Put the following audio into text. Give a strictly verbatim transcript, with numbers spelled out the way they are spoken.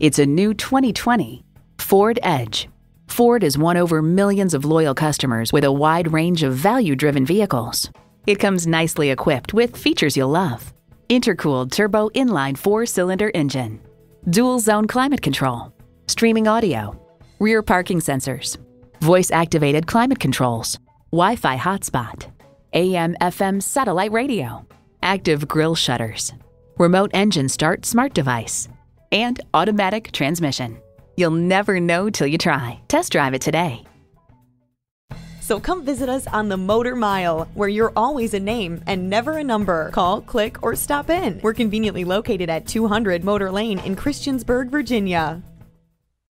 It's a new twenty twenty Ford Edge. Ford has won over millions of loyal customers with a wide range of value-driven vehicles. It comes nicely equipped with features you'll love: intercooled turbo inline four-cylinder engine, dual-zone climate control, streaming audio, rear parking sensors, voice-activated climate controls, Wi-Fi hotspot, A M F M satellite radio, active grille shutters, remote engine start smart device, and automatic transmission. You'll never know till you try. Test drive it today. So come visit us on the Motor Mile, where you're always a name and never a number. Call, click, or stop in. We're conveniently located at two hundred Motor Lane in Christiansburg, Virginia.